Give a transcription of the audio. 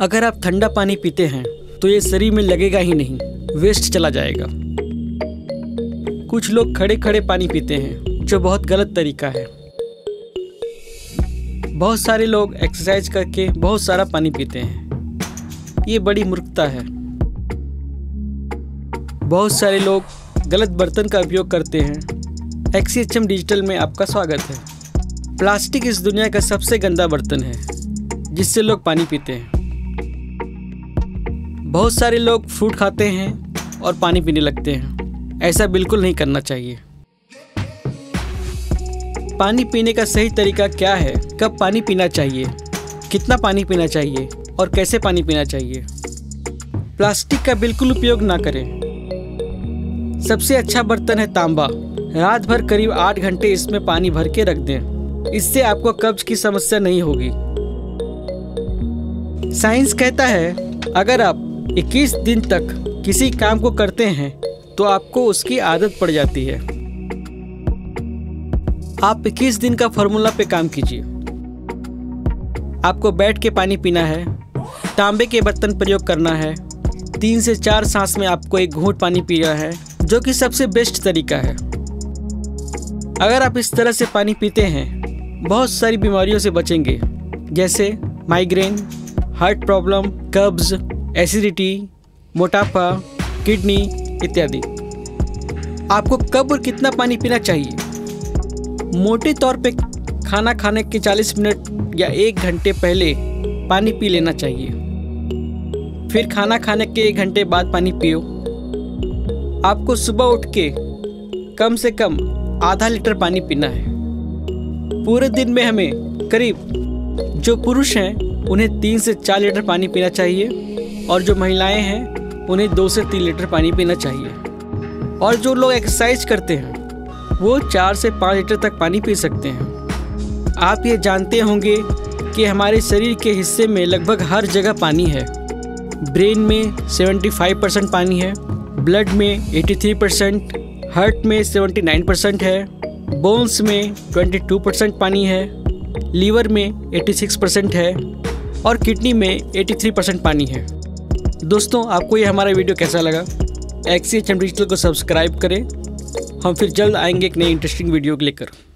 अगर आप ठंडा पानी पीते हैं तो ये शरीर में लगेगा ही नहीं, वेस्ट चला जाएगा। कुछ लोग खड़े खड़े पानी पीते हैं जो बहुत गलत तरीका है। बहुत सारे लोग एक्सरसाइज करके बहुत सारा पानी पीते हैं, ये बड़ी मूर्खता है। बहुत सारे लोग गलत बर्तन का उपयोग करते हैं। XCHM डिजिटल में आपका स्वागत है। प्लास्टिक इस दुनिया का सबसे गंदा बर्तन है जिससे लोग पानी पीते हैं। बहुत सारे लोग फ्रूट खाते हैं और पानी पीने लगते हैं, ऐसा बिल्कुल नहीं करना चाहिए। पानी पीने का सही तरीका क्या है, कब पानी पीना चाहिए, कितना पानी पीना चाहिए और कैसे पानी पीना चाहिए। प्लास्टिक का बिल्कुल उपयोग ना करें। सबसे अच्छा बर्तन है तांबा। रात भर करीब 8 घंटे इसमें पानी भर के रख दें, इससे आपको कब्ज की समस्या नहीं होगी। साइंस कहता है अगर आप 21 दिन तक किसी काम को करते हैं तो आपको उसकी आदत पड़ जाती है। आप 21 दिन का फॉर्मूला पे काम कीजिए। आपको बैठ के पानी पीना है, तांबे के बर्तन प्रयोग करना है, 3 से 4 सांस में आपको 1 घूंट पानी पीना है जो कि सबसे बेस्ट तरीका है। अगर आप इस तरह से पानी पीते हैं बहुत सारी बीमारियों से बचेंगे, जैसे माइग्रेन, हार्ट प्रॉब्लम, कब्ज, एसिडिटी, मोटापा, किडनी इत्यादि। आपको कब और कितना पानी पीना चाहिए? मोटे तौर पे खाना खाने के 40 मिनट या 1 घंटे पहले पानी पी लेना चाहिए, फिर खाना खाने के 1 घंटे बाद पानी पियो। आपको सुबह उठ के कम से कम आधा लीटर पानी पीना है। पूरे दिन में हमें करीब जो पुरुष हैं उन्हें 3 से 4 लीटर पानी पीना चाहिए और जो महिलाएं हैं उन्हें 2 से 3 लीटर पानी पीना चाहिए। और जो लोग एक्सरसाइज करते हैं वो 4 से 5 लीटर तक पानी पी सकते हैं। आप ये जानते होंगे कि हमारे शरीर के हिस्से में लगभग हर जगह पानी है। ब्रेन में 75% पानी है, ब्लड में 83%, हार्ट में 79% है, बोन्स में 22% पानी है, लीवर में 86% है और किडनी में 83% पानी है। दोस्तों, आपको ये हमारा वीडियो कैसा लगा? XCHM डिजिटल को सब्सक्राइब करें। हम फिर जल्द आएंगे एक नई इंटरेस्टिंग वीडियो लेकर।